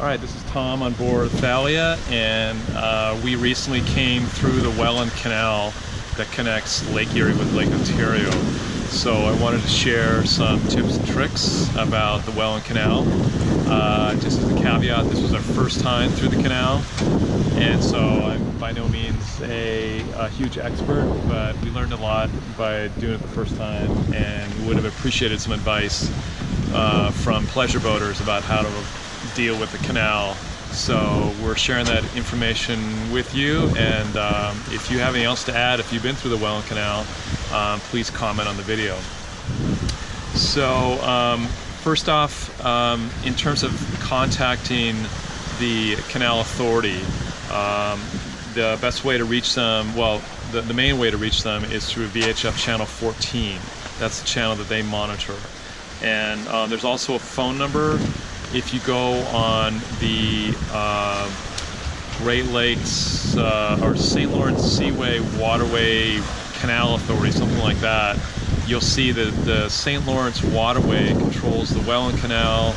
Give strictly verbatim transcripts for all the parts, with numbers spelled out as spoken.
All right, this is Tom on board Thalia, and uh, we recently came through the Welland Canal that connects Lake Erie with Lake Ontario. So I wanted to share some tips and tricks about the Welland Canal. Uh, just as a caveat, this was our first time through the canal, and so I'm by no means a, a huge expert, but we learned a lot by doing it the first time, and would have appreciated some advice uh, from pleasure boaters about how to deal with the canal. So we're sharing that information with you, and um, if you have anything else to add, if you've been through the Welland Canal, um, please comment on the video. So. Um, First off, um, in terms of contacting the canal authority, um, the best way to reach them, well, the, the main way to reach them is through V H F channel fourteen. That's the channel that they monitor. And uh, there's also a phone number. If you go on the uh, Great Lakes uh, or Saint Lawrence Seaway Waterway Canal Authority, something like that, you'll see that the Saint Lawrence Waterway controls the Welland Canal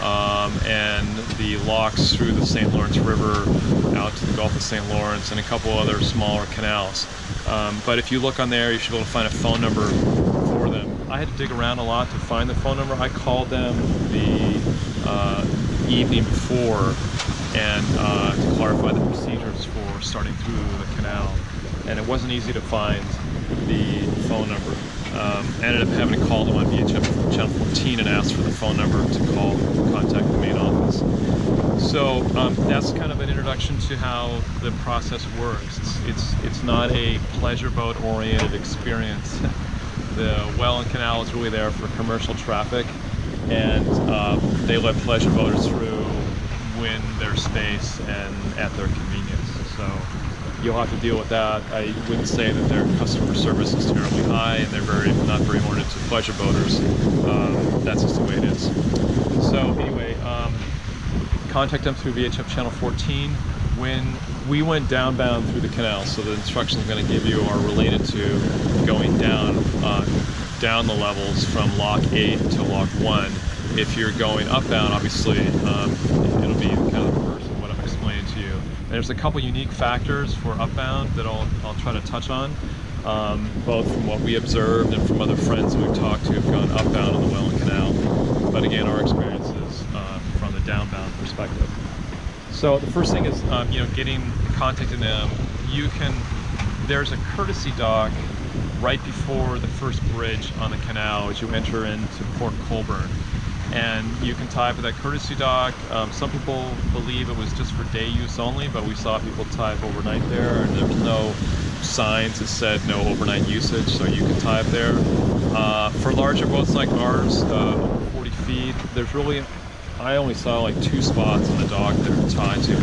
um, and the locks through the Saint Lawrence River out to the Gulf of Saint Lawrence and a couple other smaller canals. Um, but if you look on there, you should be able to find a phone number for them. I had to dig around a lot to find the phone number. I called them the uh, evening before and uh, to clarify the procedures for starting through the canal. And it wasn't easy to find the phone number. Um, ended up having to call them on V H F channel fourteen and ask for the phone number to call, contact the main office. So um, that's kind of an introduction to how the process works. It's it's, it's not a pleasure boat oriented experience. The Welland Canal is really there for commercial traffic, and uh, they let pleasure boaters through when their space and at their convenience. So. You'll have to deal with that. I wouldn't say that their customer service is terribly high, and they're very not very oriented to pleasure boaters. Um, that's just the way it is. So anyway, um, contact them through V H F channel fourteen. When we went downbound through the canal, so the instructions I'm going to give you are related to going down, uh, down the levels from lock eight to lock one. If you're going upbound, obviously, um, it'll be kind of there's a couple unique factors for upbound that I'll, I'll try to touch on, um, both from what we observed and from other friends that we've talked to who've gone upbound on the Welland Canal, but again, our experiences uh, from the downbound perspective. So the first thing is, um, you know, getting contacting them. You can, there's a courtesy dock right before the first bridge on the canal as you enter into Port Colborne. And you can tie for that courtesy dock. Um, some people believe it was just for day use only, but we saw people tie up overnight there, and there was no signs that said no overnight usage, so you can tie up there. Uh, for larger boats like ours, uh, forty feet, there's really, I only saw like two spots on the dock that are tied to,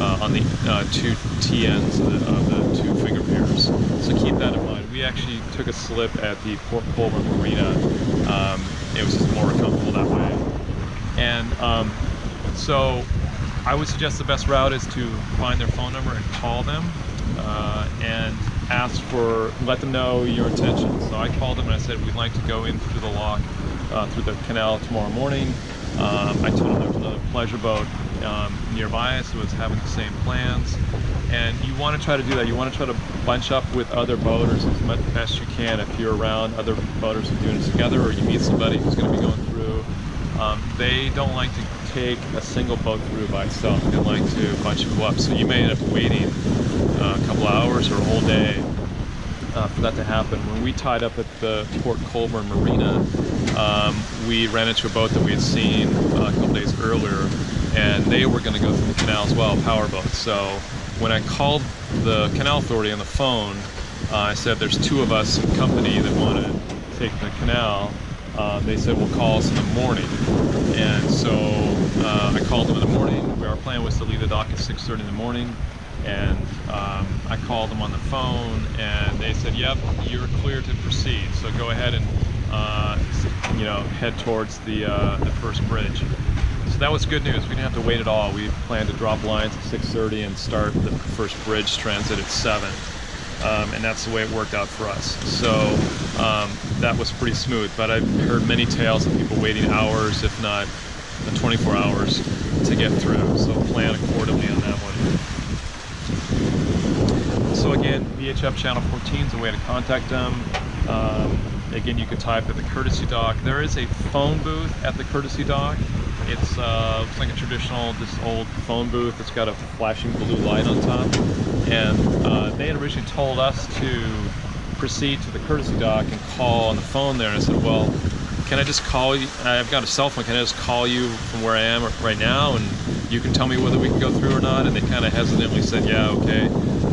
uh, on the uh, two T ends of the, of the two finger piers. So keep that in mind. We actually took a slip at the Port Bullman Marina. Um, It was just more comfortable that way. And um, so I would suggest the best route is to find their phone number and call them uh, and ask for, let them know your intentions. So I called them and I said, we'd like to go in through the lock, uh, through the canal tomorrow morning. Um, I told them there was another pleasure boat um, nearby us so that was having the same plans. And you want to try to do that. You want to try to bunch up with other boaters as much as you can. If you're around other boaters who are doing it together, or you meet somebody who's going to be going through, um, they don't like to take a single boat through by itself. They like to bunch them up. So you may end up waiting uh, a couple hours or a whole day uh, for that to happen. When we tied up at the Port Colborne Marina, um, we ran into a boat that we had seen uh, a couple days earlier, and they were going to go through the canal as well, power boats. So. When I called the canal authority on the phone, uh, I said there's two of us in company that want to take the canal. Uh, they said, well, call us in the morning. And so uh, I called them in the morning. Our plan was to leave the dock at six thirty in the morning. And um, I called them on the phone, and they said, yep, you're clear to proceed. So go ahead and uh, you know, head towards the, uh, the first bridge. So that was good news. We didn't have to wait at all. We planned to drop lines at six thirty and start the first bridge transit at seven. Um, and that's the way it worked out for us. So um, that was pretty smooth. But I've heard many tales of people waiting hours, if not the twenty-four hours to get through, so plan accordingly on that one. So again, V H F channel fourteen is a way to contact them. Um, again, you can type at the courtesy dock. There is a phone booth at the courtesy dock. It's uh, looks like a traditional, this old phone booth. It's got a flashing blue light on top. And uh, they had originally told us to proceed to the courtesy dock and call on the phone there. And I said, well, can I just call you? I've got a cell phone. Can I just call you from where I am right now? And you can tell me whether we can go through or not. And they kind of hesitantly said, yeah, okay,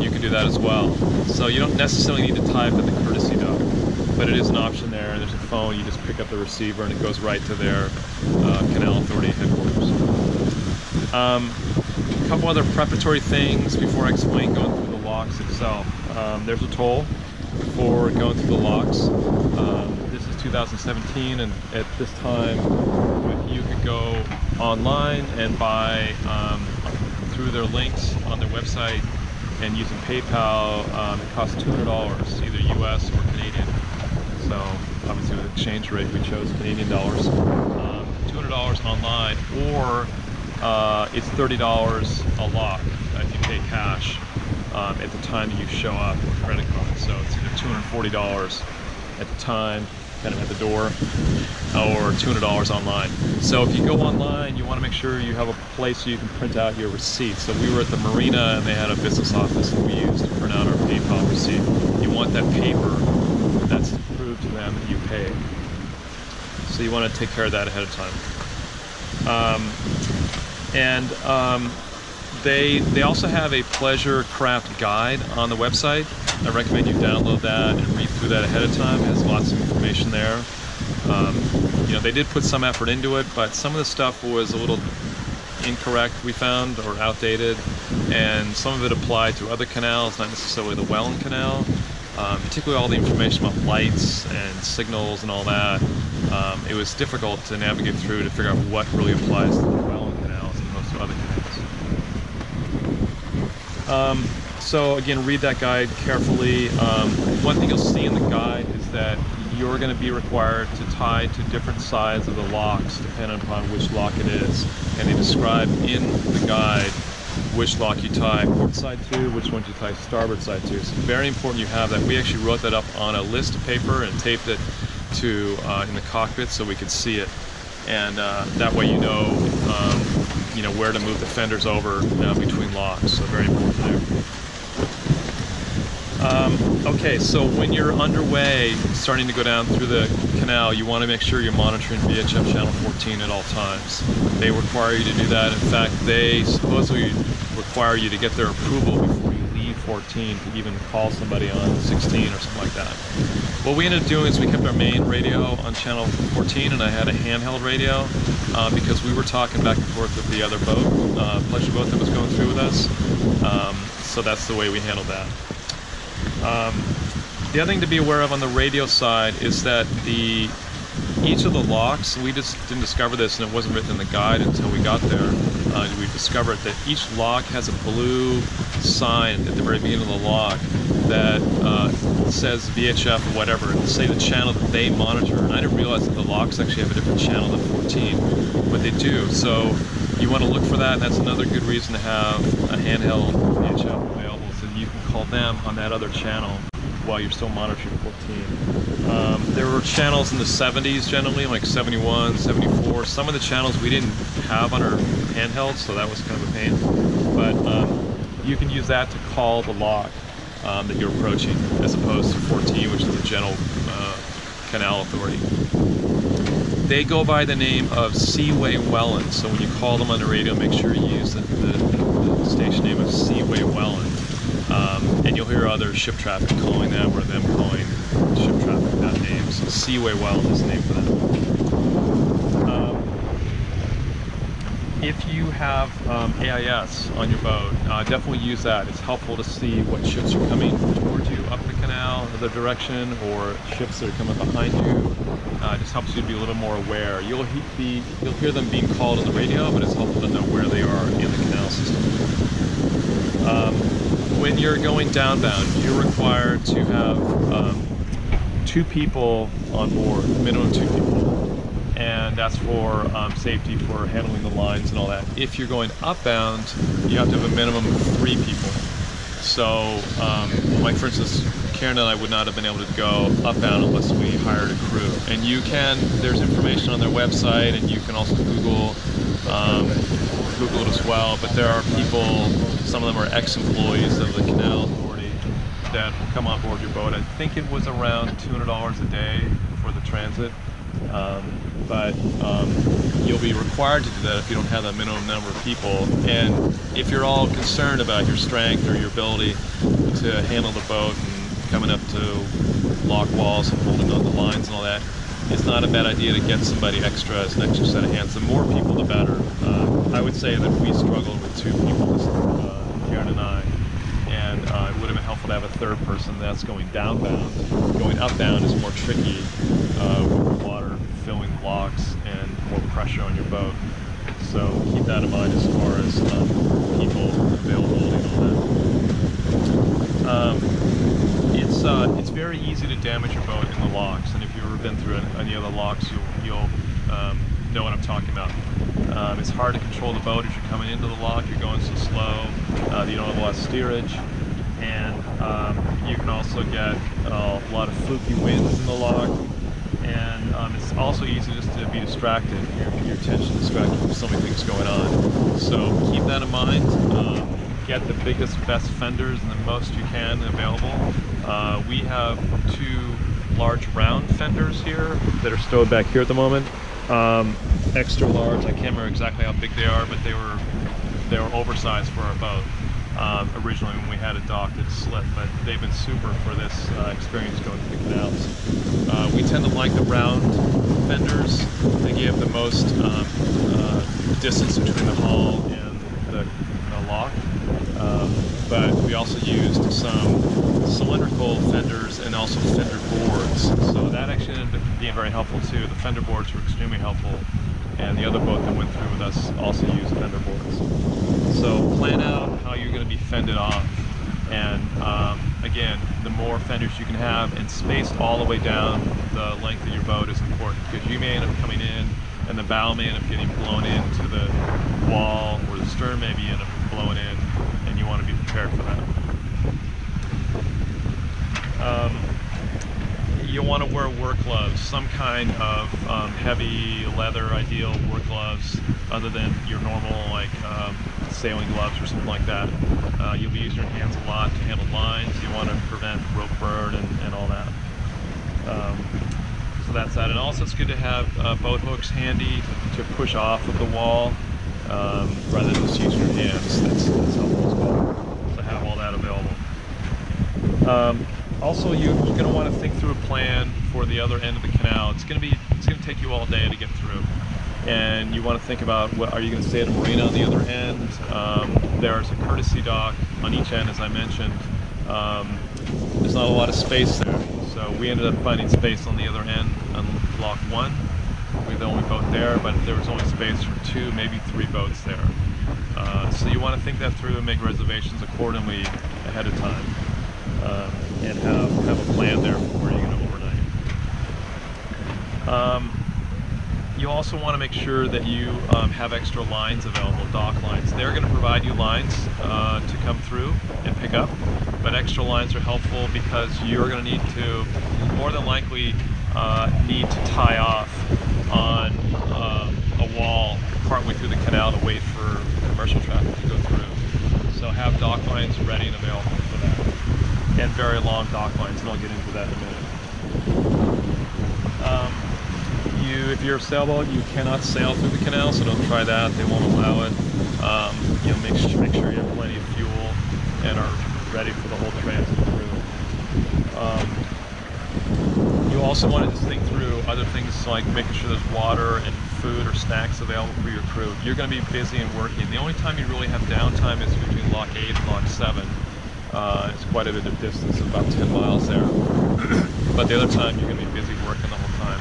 you can do that as well. So you don't necessarily need to type at the courtesy dock, but it is an option there. And there's a phone. You just pick up the receiver and it goes right to their uh, Canal Authority headquarters. Um, a couple other preparatory things before I explain going through the locks itself. Um, there's a toll for going through the locks. Um, this is two thousand seventeen, and at this time you could go online and buy um, through their links on their website and using PayPal. Um, it costs two hundred dollars, either U S or Canadian. So obviously with the exchange rate we chose Canadian dollars. Um, two hundred dollars online, or uh, it's thirty dollars a lock if you pay cash. Um, at the time you show up with a credit card. So it's either two hundred forty dollars at the time, kind of at the door, or two hundred dollars online. So if you go online, you want to make sure you have a place so you can print out your receipt. So we were at the marina and they had a business office that we used to print out our PayPal receipt. You want that paper that's to prove to them that you paid. So you want to take care of that ahead of time. Um, and um, They, they also have a pleasure craft guide on the website. I recommend you download that and read through that ahead of time. It has lots of information there. Um, you know, they did put some effort into it, but some of the stuff was a little incorrect, we found, or outdated, and some of it applied to other canals, not necessarily the Welland Canal, um, particularly all the information about lights and signals and all that. Um, it was difficult to navigate through to figure out what really applies to the Welland Canal as opposed to other canals. Um, so again, read that guide carefully. Um, one thing you'll see in the guide is that you're going to be required to tie to different sides of the locks depending upon which lock it is. And they describe in the guide which lock you tie port side to, which one you tie starboard side to. It's very important you have that. We actually wrote that up on a list of paper and taped it to uh, in the cockpit so we could see it. And uh, that way you know um, you know where to move the fenders over uh, between locks, so very important there. Um, okay, so when you're underway, starting to go down through the canal, you want to make sure you're monitoring V H F channel fourteen at all times. They require you to do that. In fact, they supposedly require you to get their approval before you leave fourteen to even call somebody on sixteen or something like that. What we ended up doing is we kept our main radio on channel fourteen, and I had a handheld radio uh, because we were talking back and forth with the other boat, uh, pleasure boat that was going through with us. Um, so that's the way we handled that. Um, the other thing to be aware of on the radio side is that the each of the locks, we just didn't discover this, and it wasn't written in the guide until we got there. Uh, we discovered that each lock has a blue sign at the very beginning of the lock that uh, says V H F or whatever, and say the channel that they monitor. And I didn't realize that the locks actually have a different channel than fourteen, but they do. So you want to look for that, and that's another good reason to have a handheld V H F available so that you can call them on that other channel while you're still monitoring fourteen. Um, there were channels in the seventies generally, like seventy-one, seventy-four. Some of the channels we didn't have on our handheld, so that was kind of a pain. But um, you can use that to call the lock um, that you're approaching, as opposed to fourteen, which is the general uh, canal authority. They go by the name of Seaway Welland, so when you call them on the radio, make sure you use the, the, the station name of Seaway Welland. Um, and you'll hear other ship traffic calling that, or them calling ship traffic that name. So Seaway Welland is the name for that. Um, if you have um, A I S on your boat, uh, definitely use that. It's helpful to see what ships are coming towards you up the canal, the direction, or ships that are coming behind you. Uh, it just helps you to be a little more aware. You'll he be, you'll hear them being called on the radio, but it's helpful to know where they are in the canal system. Um, When you're going downbound, you're required to have um, two people on board, minimum two people. and that's for um, safety for handling the lines and all that. If you're going upbound, you have to have a minimum of three people. So, um, like for instance, Karen and I would not have been able to go upbound unless we hired a crew. And you can, there's information on their website, and you can also Google, um, Google it as well, but there are people, some of them are ex-employees of the canal authority that will come on board your boat. I think it was around two hundred dollars a day for the transit. Um, but um, you'll be required to do that if you don't have that minimum number of people. And if you're all concerned about your strength or your ability to handle the boat and coming up to lock walls and holding on the lines and all that, it's not a bad idea to get somebody extra as an extra set of hands. The more people, the better. Uh, I would say that we struggled with two people, uh, Karen and I. And uh, it would have been helpful to have a third person that's going downbound. Going upbound is more tricky uh, with the water filling locks and more pressure on your boat. So keep that in mind as far as um, people availability and all that. Um, it's, uh, it's very easy to damage your boat in the locks, and if you've ever been through any of the locks, you'll, you'll um, know what I'm talking about. Um, it's hard to control the boat as you're coming into the lock. You're going so slow, uh, you don't have a lot of steerage, and um, you can also get uh, a lot of fluky winds in the lock, and um, it's also easy just to be distracted. Your, your attention is distracted from so many things going on. So keep that in mind. Um, get the biggest, best fenders and the most you can available. Uh, we have two large round fenders here that are stowed back here at the moment. Um, extra large, I can't remember exactly how big they are, but they were they were oversized for our boat um, originally when we had it docked. It slipped, but they've been super for this uh, experience going through the canals. Uh, we tend to like the round fenders. They give the most um, uh, distance between the hull and the, the lock, um, but we also used some cylindrical fenders and also fender boards, so that actually ended up being very helpful too. The fender boards were extremely helpful, and the other boat that went through with us also used fender boards. So plan out how you're going to be fended off, and um, again, the more fenders you can have and spaced all the way down the length of your boat is important, because you may end up coming in and the bow may end up getting blown into the wall, or the stern may be end up blown in, and you want to be prepared for that. Um, you'll want to wear work gloves, some kind of um, heavy leather ideal work gloves other than your normal like um, sailing gloves or something like that. Uh, you'll be using your hands a lot to handle lines. You want to prevent rope burn and, and all that. Um, so that's that. And also it's good to have uh, boat hooks handy to, to push off of the wall um, rather than just using your hands. That's, that's helpful as well. So have all that available. Um, Also, you, you're going to want to think through a plan for the other end of the canal. It's going to be, it's going to take you all day to get through, and you want to think about what are you going to stay at a marina on the other end. Um, there's a courtesy dock on each end, as I mentioned. Um, there's not a lot of space there, so we ended up finding space on the other end on Lock One. We're the only boat there, but there was only space for two, maybe three boats there. Uh, so you want to think that through and make reservations accordingly ahead of time. Um, and have, have a plan there for where you're going to overnight. Um, you also want to make sure that you um, have extra lines available, dock lines. They're going to provide you lines uh, to come through and pick up, but extra lines are helpful because you're going to need to, more than likely, uh, need to tie off on uh, a wall partway through the canal to wait for commercial traffic to go through. So have dock lines ready and available for that. And very long dock lines, and I'll get into that in a minute. Um, you, if you're a sailboat, you cannot sail through the canal, so don't try that. They won't allow it. Um, you know, make sure make sure you have plenty of fuel and are ready for the whole transit through. Um, you also want to just think through other things like making sure there's water and food or snacks available for your crew. You're going to be busy and working. The only time you really have downtime is between Lock Eight and Lock Seven. Uh, it's quite a bit of distance, about ten miles there. But the other time, you're going to be busy working the whole time.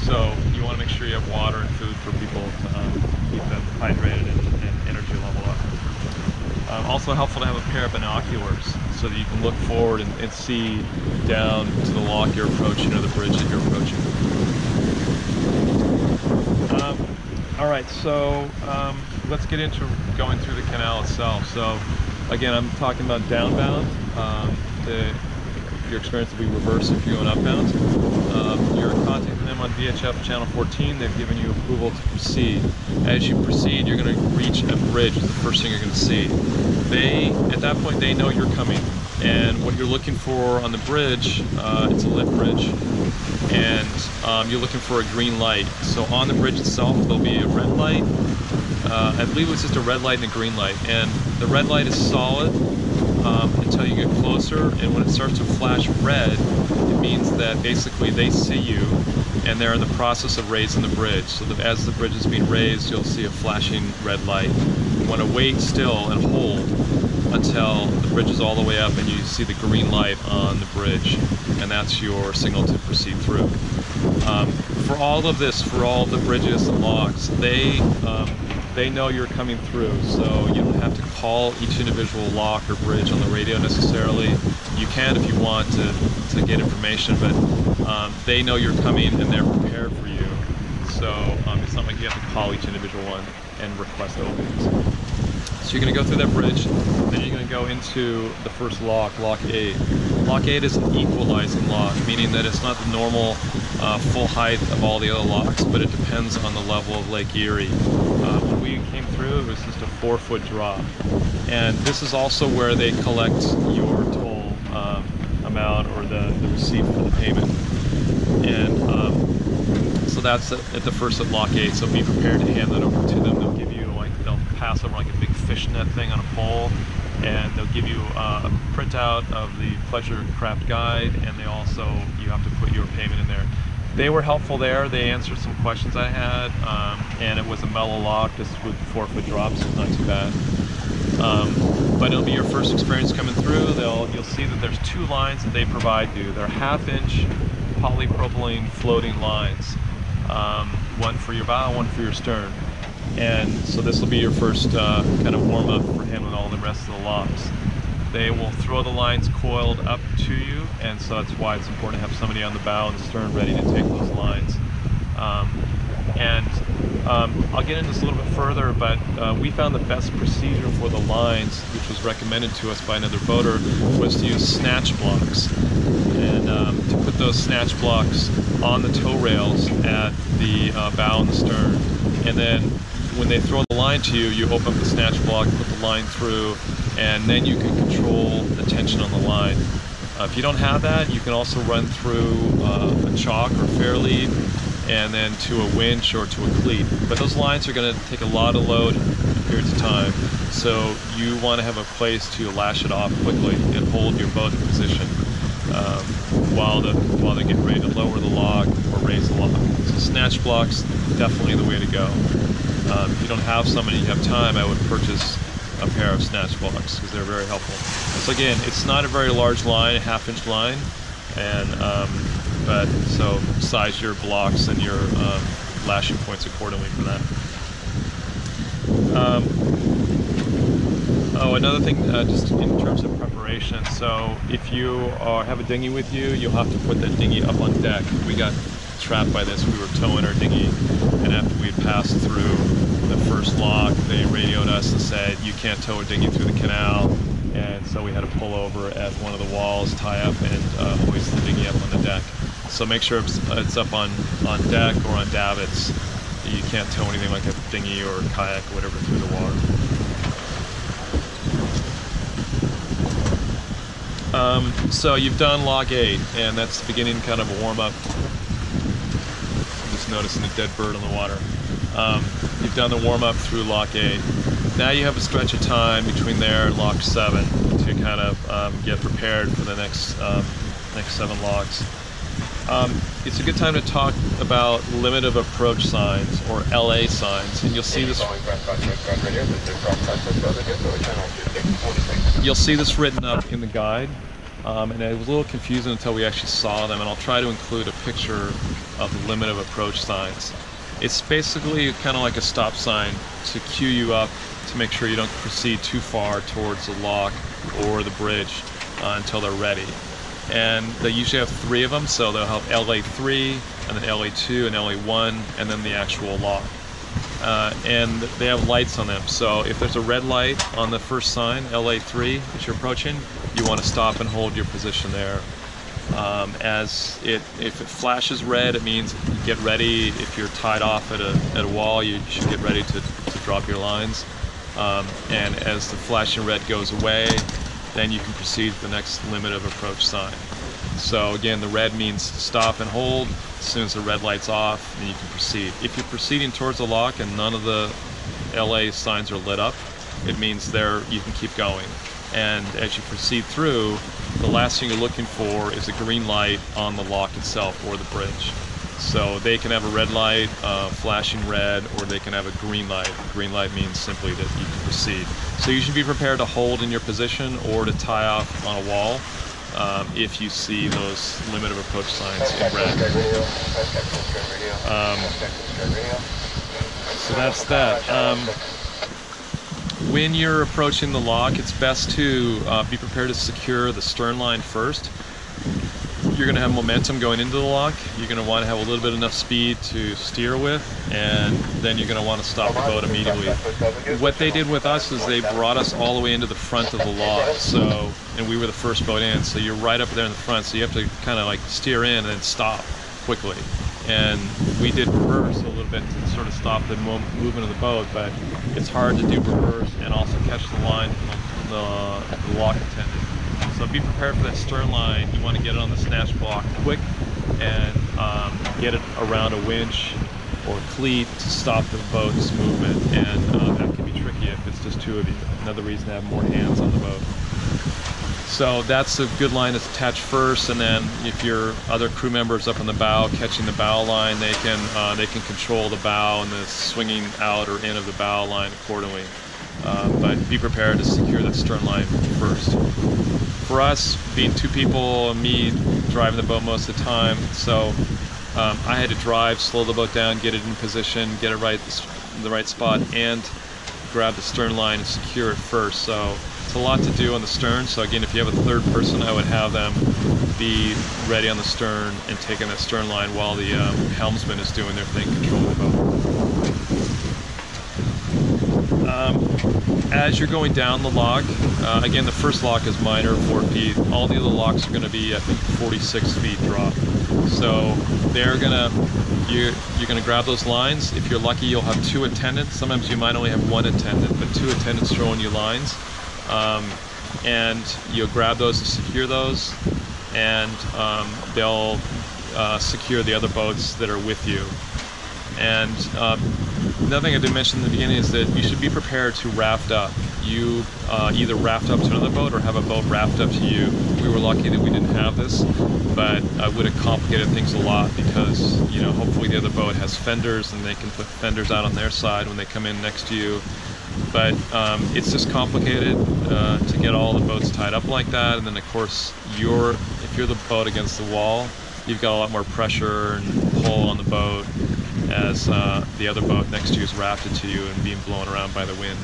So you want to make sure you have water and food for people to um, keep them hydrated and, and energy level up. Um, also helpful to have a pair of binoculars so that you can look forward and, and see down to the lock you're approaching or the bridge that you're approaching. right, so um, let's get into going through the canal itself. So again, I'm talking about downbound. Um, the, your experience will be reverse if you go in upbound. Um, you're contacting them on V H F channel fourteen. They've given you approval to proceed. As you proceed, you're going to reach a bridge. Is the first thing you're going to see. They, at that point, they know you're coming, and what you're looking for on the bridge, uh, it's a lit bridge, and um, you're looking for a green light. So on the bridge itself, there'll be a red light. Uh, I believe it's just a red light and a green light, and the red light is solid. Um, until you get closer, and when it starts to flash red, it means that basically they see you and they're in the process of raising the bridge. So that as the bridge is being raised, you'll see a flashing red light. You want to wait still and hold until the bridge is all the way up and you see the green light on the bridge, and that's your signal to proceed through. Um, for all of this, for all the bridges and locks, they um, they know you're coming through, so you don't have to call each individual lock or bridge on the radio necessarily. You can if you want to, to get information, but um, they know you're coming and they're prepared for you. So um, it's not like you have to call each individual one and request openings. So you're going to go through that bridge, then you're going to go into the first lock, lock eight. Lock eight is an equalizing lock, meaning that it's not the normal uh, full height of all the other locks, but it depends on the level of Lake Erie. Um, came through, it was just a four foot drop. And this is also where they collect your toll um, amount or the, the receipt for the payment. And um, so that's at the first at lock eight, so be prepared to hand that over to them. They'll give you, like, they'll pass over like a big fishnet thing on a pole, and they'll give you uh, a printout of the pleasure craft guide, and they also, you have to put your payment in there. They were helpful there. They answered some questions I had, um, and it was a mellow lock, just with four foot drops, it's not too bad. Um, but it'll be your first experience coming through. They'll, you'll see that there's two lines that they provide you. They're half inch polypropylene floating lines, um, one for your bow, one for your stern. And so this will be your first uh, kind of warm up for handling all the rest of the locks. They will throw the lines coiled up to you, and so that's why it's important to have somebody on the bow and the stern ready to take those lines. Um, and um, I'll get into this a little bit further, but uh, we found the best procedure for the lines, which was recommended to us by another boater, was to use snatch blocks. And um, to put those snatch blocks on the tow rails at the uh, bow and the stern. And then when they throw the line to you, you open up the snatch block, put the line through, and then you can control the tension on the line. Uh, if you don't have that, you can also run through uh, a chalk or fair lead, and then to a winch or to a cleat. But those lines are going to take a lot of load in periods of time, so you want to have a place to lash it off quickly and hold your boat in position um, while the while they get ready to lower the log or raise the log. So snatch blocks, definitely the way to go. Um, if you don't have somebody, you have time, I would purchase a pair of snatch blocks because they're very helpful. So again, it's not a very large line, a half inch line, and um, but so size your blocks and your um, lashing points accordingly for that. Um, oh, another thing, uh, just in terms of preparation. So if you are, have a dinghy with you, you'll have to put that dinghy up on deck. We got trapped by this. We were towing our dinghy, and after we passed through the first lock, they radioed us and said, you can't tow a dinghy through the canal, and so we had to pull over at one of the walls, tie up, and uh, hoist the dinghy up on the deck. So make sure it's, it's up on, on deck or on davits. You can't tow anything like a dinghy or a kayak or whatever through the water. Um, so you've done lock eight, and that's the beginning, kind of a warm-up. I'm just noticing a dead bird on the water. Um, you've done the warm-up through lock eight. Now you have a stretch of time between there and lock seven to kind of um, get prepared for the next um, next seven locks. Um, it's a good time to talk about limit of approach signs, or L A signs, and you'll see this you'll see this written up in the guide. Um, and it was a little confusing until we actually saw them, and I'll try to include a picture of the limit of approach signs. It's basically kind of like a stop sign to cue you up to make sure you don't proceed too far towards the lock or the bridge uh, until they're ready. And they usually have three of them, so they'll have L A three, and then L A two, and L A one, and then the actual lock. uh, and they have lights on them. So if there's a red light on the first sign, L A three, that you're approaching, you want to stop and hold your position there. Um, as it, if it flashes red, it means get ready. If you're tied off at a, at a wall, you should get ready to, to drop your lines. Um, and as the flashing red goes away, then you can proceed to the next limit of approach sign. So again, the red means stop and hold. As soon as the red light's off, then you can proceed. If you're proceeding towards the lock and none of the L A signs are lit up, it means there you can keep going. And as you proceed through, the last thing you're looking for is a green light on the lock itself or the bridge. So they can have a red light, uh, flashing red, or they can have a green light. Green light means simply that you can proceed. So you should be prepared to hold in your position or to tie off on a wall um, if you see those limit of approach signs in red. Um, so that's that. Um, When you're approaching the lock, it's best to uh, be prepared to secure the stern line first. You're going to have momentum going into the lock. You're going to want to have a little bit enough speed to steer with, and then you're going to want to stop the boat immediately. What they did with us is they brought us all the way into the front of the lock, so, and we were the first boat in, so you're right up there in the front, so you have to kind of like steer in and then stop quickly. And we did reverse a little bit to sort of stop the movement of the boat, but it's hard to do reverse and also catch the line from the, the, the lock attendant. So be prepared for that stern line. You want to get it on the snatch block quick and um, get it around a winch or cleat to stop the boat's movement, and uh, that can be tricky if it's just two of you. Another reason to have more hands on the boat. So that's a good line to attach first, and then if your other crew members up in the bow catching the bow line, they can uh, they can control the bow and the swinging out or in of the bow line accordingly. Uh, but be prepared to secure that stern line first. For us, being two people, me driving the boat most of the time, so um, I had to drive, slow the boat down, get it in position, get it right in the right spot, and grab the stern line and secure it first. So. It's a lot to do on the stern, so again, if you have a third person, I would have them be ready on the stern and taking that stern line while the um, helmsman is doing their thing, controlling the boat. Um, as you're going down the lock, uh, again, the first lock is minor, four feet. All the other locks are going to be, I think, forty-six feet drop. So they're gonna, you're, you're gonna grab those lines. If you're lucky, you'll have two attendants. Sometimes you might only have one attendant, but two attendants throwing you lines. Um, and you'll grab those and secure those, and um, they'll uh, secure the other boats that are with you. And um, another thing I did mention in the beginning is that you should be prepared to raft up. You uh, either raft up to another boat or have a boat raft up to you. We were lucky that we didn't have this, but I would have complicated things a lot because, you know, hopefully the other boat has fenders and they can put fenders out on their side when they come in next to you. But um, it's just complicated uh, to get all the boats tied up like that, and then of course, you're, if you're the boat against the wall, you've got a lot more pressure and pull on the boat as uh, the other boat next to you is rafted to you and being blown around by the wind.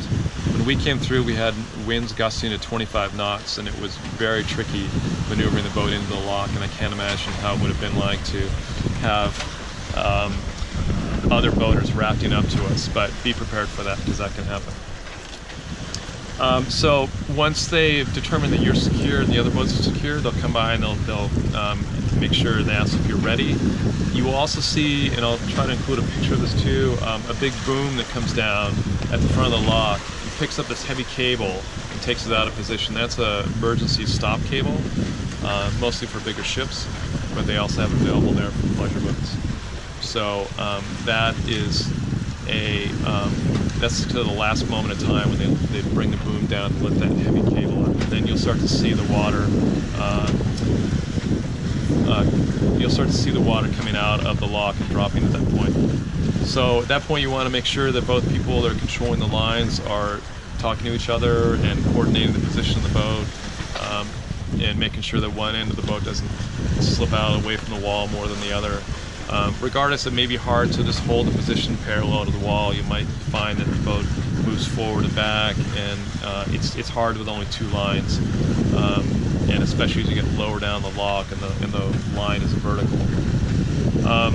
When we came through, we had winds gusting to twenty-five knots, and it was very tricky maneuvering the boat into the lock, and I can't imagine how it would have been like to have um, other boaters rafting up to us, but be prepared for that because that can happen. Um, so once they've determined that you're secure and the other boats are secure, they'll come by and they'll, they'll um, make sure they ask if you're ready. You will also see, and I'll try to include a picture of this too, um, a big boom that comes down at the front of the lock and picks up this heavy cable and takes it out of position. That's an emergency stop cable, uh, mostly for bigger ships, but they also have it available there for pleasure boats. So um, that is a, um, that's to the last moment of time when they, they bring the boom down and let that heavy cable up. And then you'll start to see the water, uh, uh, you'll start to see the water coming out of the lock and dropping at that point. So at that point you want to make sure that both people that are controlling the lines are talking to each other and coordinating the position of the boat. Um, and making sure that one end of the boat doesn't slip out away from the wall more than the other. Um, regardless, it may be hard to just hold the position parallel to the wall. You might find that the boat moves forward and back, and uh, it's it's hard with only two lines, um, and especially as you get lower down the lock and the and the line is vertical. Um,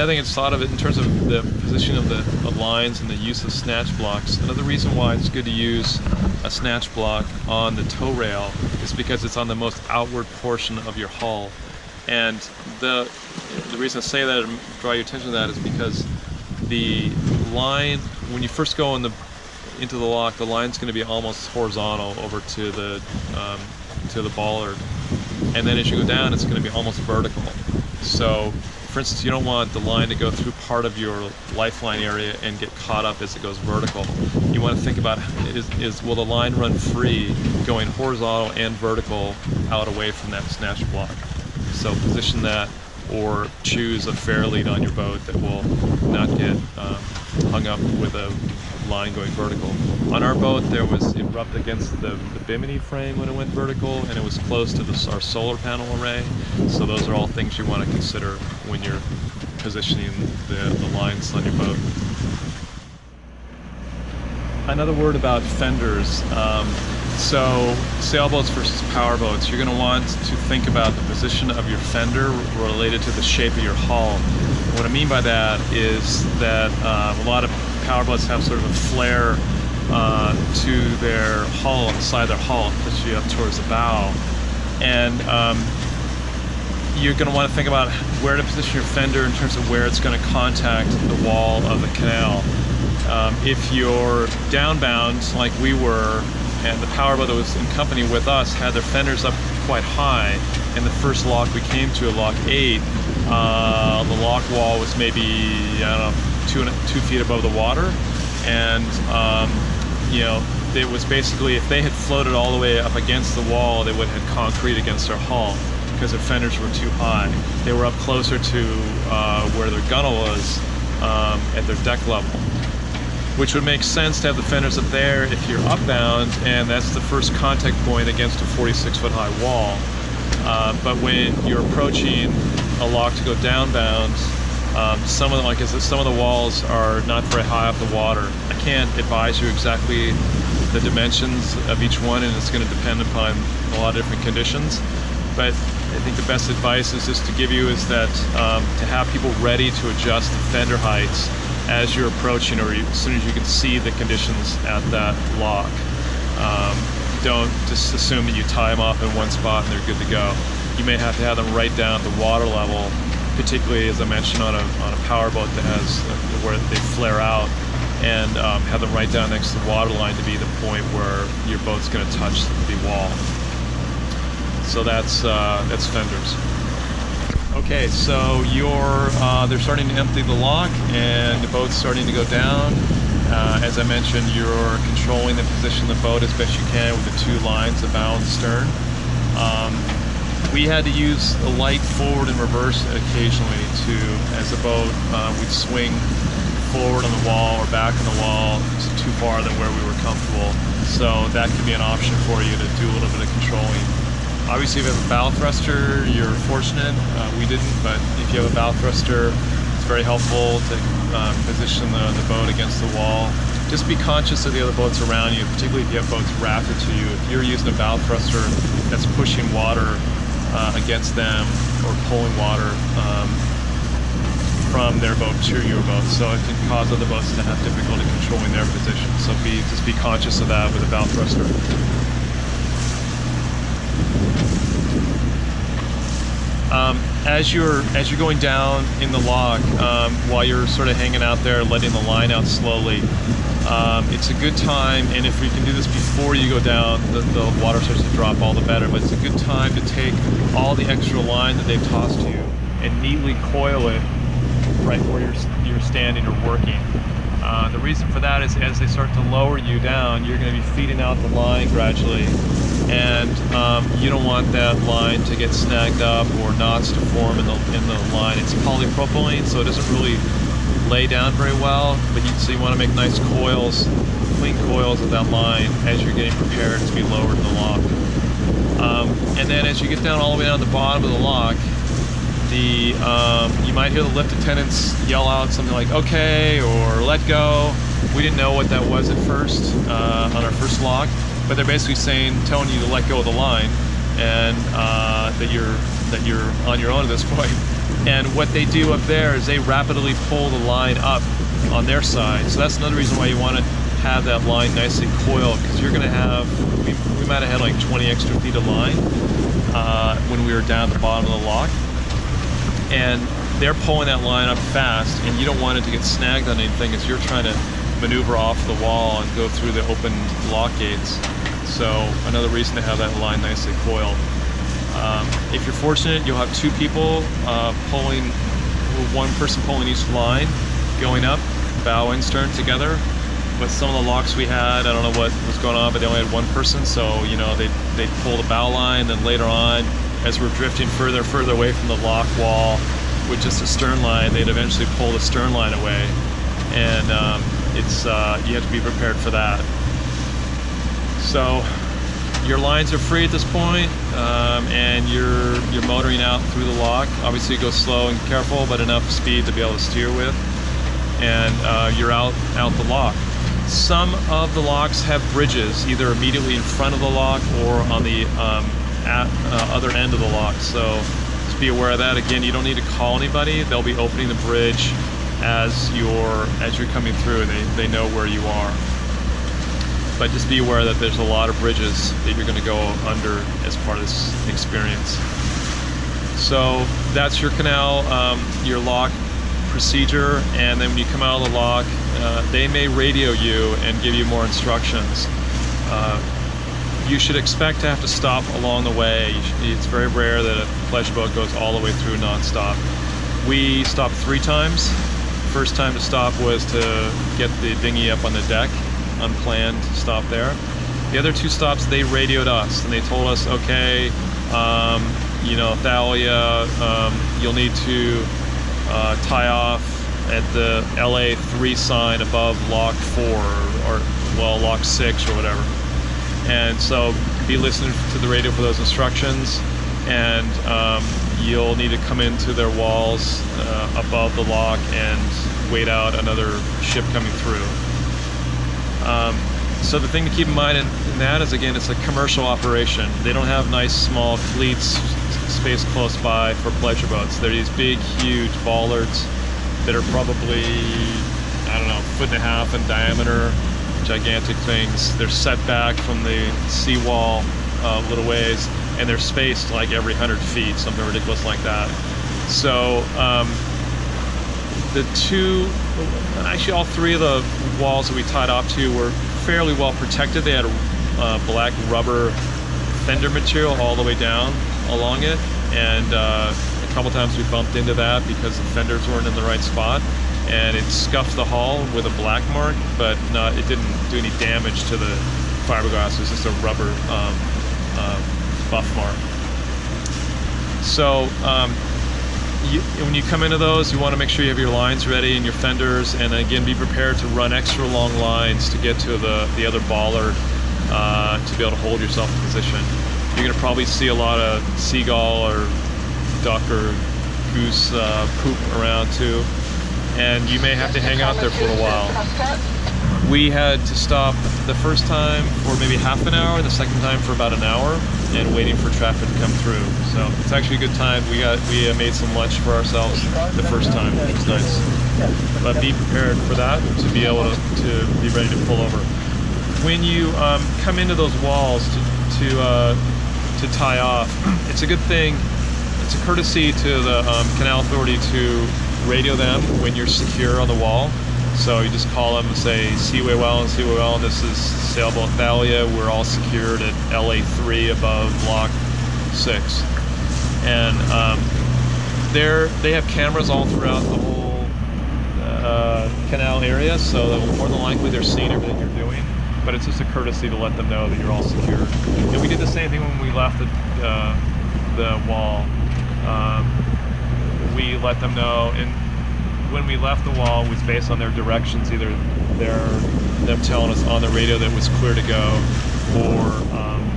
I think it's thought of it in terms of the position of the of lines and the use of snatch blocks. Another reason why it's good to use a snatch block on the tow rail is because it's on the most outward portion of your hull. And the, the reason I say that and draw your attention to that is because the line, when you first go in the, into the lock, the line's going to be almost horizontal over to the, um, to the bollard. And then as you go down, it's going to be almost vertical. So, for instance, you don't want the line to go through part of your lifeline area and get caught up as it goes vertical. You want to think about, is, is will the line run free going horizontal and vertical out away from that snatch block? So position that, or choose a fair lead on your boat that will not get um, hung up with a line going vertical. On our boat, there was, it rubbed against the, the bimini frame when it went vertical, and it was close to the, our solar panel array. So those are all things you want to consider when you're positioning the, the lines on your boat. Another word about fenders. Um, So, sailboats versus powerboats, you're going to want to think about the position of your fender related to the shape of your hull. What I mean by that is that uh, a lot of powerboats have sort of a flare uh, to their hull, the side of their hull, especially up towards the bow. And um, you're going to want to think about where to position your fender in terms of where it's going to contact the wall of the canal. Um, if you're downbound, like we were, and the powerboat that was in company with us had their fenders up quite high, and the first lock we came to, lock eight, uh, the lock wall was maybe, I don't know, two, two feet above the water, and, um, you know, it was basically, if they had floated all the way up against the wall, they would have had concrete against their hull, because their fenders were too high. They were up closer to uh, where their gunnel was um, at their deck level, which would make sense to have the fenders up there if you're upbound, and that's the first contact point against a forty-six foot high wall. Uh, but when you're approaching a lock to go downbound, um, some of the, like I said, some of the walls are not very high off the water. I can't advise you exactly the dimensions of each one, and it's going to depend upon a lot of different conditions. But I think the best advice is just to give you is that um, to have people ready to adjust the fender heights as you're approaching, or as soon as you can see the conditions at that lock. Um, don't just assume that you tie them off in one spot and they're good to go. You may have to have them right down at the water level, particularly, as I mentioned, on a, on a power boat that has uh, where they flare out, and um, have them right down next to the water line to be the point where your boat's going to touch the wall. So that's, uh, that's fenders. Okay, so you're, uh, they're starting to empty the lock, and the boat's starting to go down. Uh, as I mentioned, you're controlling the position of the boat as best you can with the two lines, the bow and stern. Um, we had to use the light forward and reverse occasionally to, as the boat, uh, we'd swing forward on the wall or back on the wall too far than where we were comfortable. So that could be an option for you to do a little bit of controlling. Obviously, if you have a bow thruster, you're fortunate. Uh, we didn't, but if you have a bow thruster, it's very helpful to um, position the, the boat against the wall. Just be conscious of the other boats around you, particularly if you have boats rafted to you. If you're using a bow thruster that's pushing water uh, against them, or pulling water um, from their boat to your boat, so it can cause other boats to have difficulty controlling their position. So be just be conscious of that with a bow thruster. Um, as you're as you're going down in the lock, um, while you're sort of hanging out there, letting the line out slowly, um, it's a good time. And if you can do this before you go down, the, the water starts to drop, all the better. But it's a good time to take all the extra line that they've tossed you and neatly coil it right where you're you're standing or working. Uh, the reason for that is as they start to lower you down, you're going to be feeding out the line gradually. And um, you don't want that line to get snagged up or knots to form in the, in the line. It's polypropylene, so it doesn't really lay down very well, but you, so you want to make nice coils, clean coils of that line as you're getting prepared to be lowered in the lock. Um, and then as you get down all the way down to the bottom of the lock, the um, you might hear the lift attendants yell out something like, okay, or let go. We didn't know what that was at first uh, on our first lock. But they're basically saying, telling you to let go of the line, and uh, that you're that you're on your own at this point. And what they do up there is they rapidly pull the line up on their side. So that's another reason why you want to have that line nicely coiled, because you're going to have, we, we might have had like twenty extra feet of line uh, when we were down at the bottom of the lock. And they're pulling that line up fast, and you don't want it to get snagged on anything as you're trying to maneuver off the wall and go through the open lock gates. So another reason to have that line nicely coiled. Um, if you're fortunate, you'll have two people uh, pulling, one person pulling each line, going up, bow and stern together. With some of the locks we had, I don't know what was going on, but they only had one person, so you know they'd, they'd pull the bow line, then later on, as we're drifting further further away from the lock wall, with just a stern line, they'd eventually pull the stern line away, and um, it's uh, you have to be prepared for that. So your lines are free at this point, um, and you're you're motoring out through the lock. Obviously, you go slow and careful, but enough speed to be able to steer with, and uh, you're out out the lock. Some of the locks have bridges, either immediately in front of the lock or on the um, at, uh, other end of the lock. So just be aware of that. Again, you don't need to call anybody. They'll be opening the bridge as you're as you're coming through. They they know where you are. But just be aware that there's a lot of bridges that you're going to go under as part of this experience. So that's your canal, um, your lock procedure, and then when you come out of the lock, uh, they may radio you and give you more instructions. Uh, you should expect to have to stop along the way. You should, it's very rare that a pleasure boat goes all the way through non-stop. We stopped three times. First time to stop was to get the dinghy up on the deck, unplanned stop there. The other two stops, they radioed us and they told us, okay, um, you know, Thalia, um, you'll need to uh, tie off at the L A three sign above lock four, or, or well, lock six or whatever. And so be listening to the radio for those instructions, and um, you'll need to come into their walls uh, above the lock and wait out another ship coming through. Um, so the thing to keep in mind in, in that is, again, it's a commercial operation. They don't have nice small fleets spaced close by for pleasure boats. They're these big, huge bollards that are probably, I don't know, foot and a half in diameter, gigantic things. They're set back from the seawall uh, little ways, and they're spaced like every hundred feet, something ridiculous like that. So um, the two, actually all three of the walls that we tied off to were fairly well protected. They had a uh, black rubber fender material all the way down along it, and uh, a couple times we bumped into that because the fenders weren't in the right spot, and it scuffed the hull with a black mark, but not, it didn't do any damage to the fiberglass. It was just a rubber um, uh, buff mark. So um, You, when you come into those, you want to make sure you have your lines ready and your fenders, and again, be prepared to run extra long lines to get to the, the other bollard uh, to be able to hold yourself in position. You're going to probably see a lot of seagull or duck or goose uh, poop around too, and you may have to hang out there for a while. We had to stop the first time for maybe half an hour, the second time for about an hour, and waiting for traffic to come through. So it's actually a good time. We got we made some lunch for ourselves the first time, which was nice. But be prepared for that, to be able to, to be ready to pull over. When you um, come into those walls to to, uh, to tie off, it's a good thing. It's a courtesy to the um, Canal Authority to radio them when you're secure on the wall. So you just call them and say, Seaway Welland, Seaway Welland, this is Sailboat Thalia, we're all secured at L A three above Lock six. And um, they're, they have cameras all throughout the whole uh, canal area, so more than likely they're seeing everything you're doing, but it's just a courtesy to let them know that you're all secure. And we did the same thing when we left the, uh, the wall. Um, we let them know, and when we left the wall, it was based on their directions, either their, them telling us on the radio that it was clear to go, or um,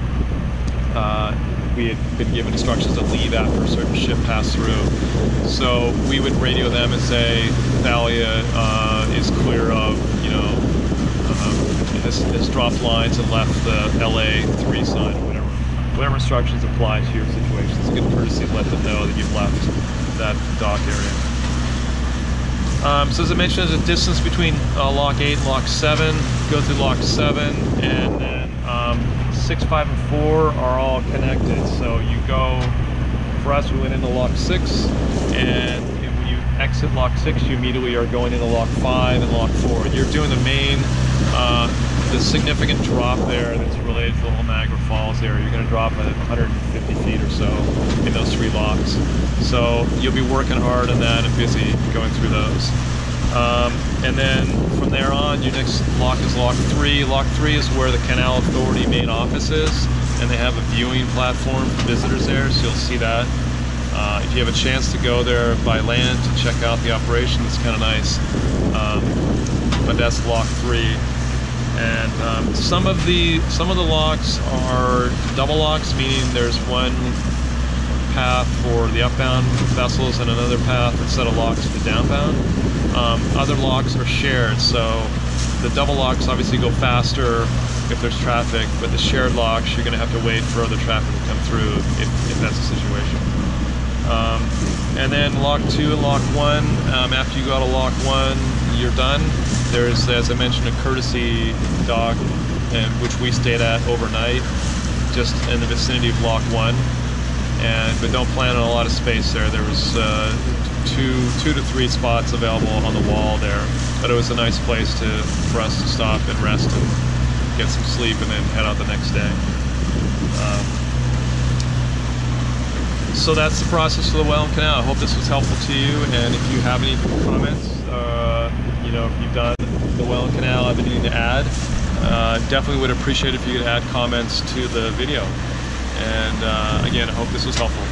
uh, we had been given instructions to leave after a certain ship passed through. So we would radio them and say, Thalia uh, is clear of, you know, uh, has, has dropped lines and left the L A three sign, or whatever. Whatever instructions apply to your situation, it's a good courtesy to let them know that you've left that dock area. Um, so as I mentioned, there's a distance between uh, Lock eight and Lock seven. Go through Lock seven, and then um, six, five, and four are all connected. So you go, for us, we went into Lock six, and when you exit Lock six, you immediately are going into Lock five and Lock four. You're doing the main, uh, the significant drop there that's related to the whole Niagara Falls area. You're going to drop at one hundred fifty feet or so in those three locks. So you'll be working hard on that and busy going through those. Um, and then from there on, your next lock is Lock three. Lock three is where the Canal Authority main office is, and they have a viewing platform for visitors there, so you'll see that. Uh, if you have a chance to go there by land to check out the operation, it's kind of nice. Um, but that's Lock three. And um, some of the some of the locks are double locks, meaning there's one path for the upbound vessels and another path instead of locks for the downbound. Um, other locks are shared, so the double locks obviously go faster if there's traffic, but the shared locks, you're going to have to wait for other traffic to come through if, if that's the situation. Um, and then Lock two and Lock one, um, after you go out of Lock one, you're done. There's, as I mentioned, a courtesy dock, and which we stayed at overnight, just in the vicinity of Lock one. And but don't plan on a lot of space there. There was uh, two, two to three spots available on the wall there, but it was a nice place to for us to stop and rest and get some sleep, and then head out the next day. Um, so that's the process for the Welland Canal. I hope this was helpful to you, and if you have any comments. Uh, You know, if you've done the Welland Canal, I've been needing to add. Uh, definitely would appreciate if you could add comments to the video. And uh, again, I hope this was helpful.